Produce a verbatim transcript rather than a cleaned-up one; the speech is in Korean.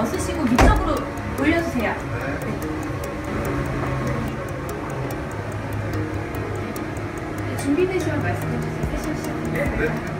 더 쓰시고 밑쪽으로 올려주세요. 네. 준비되시면 말씀해주세요. 세션 시작합니다.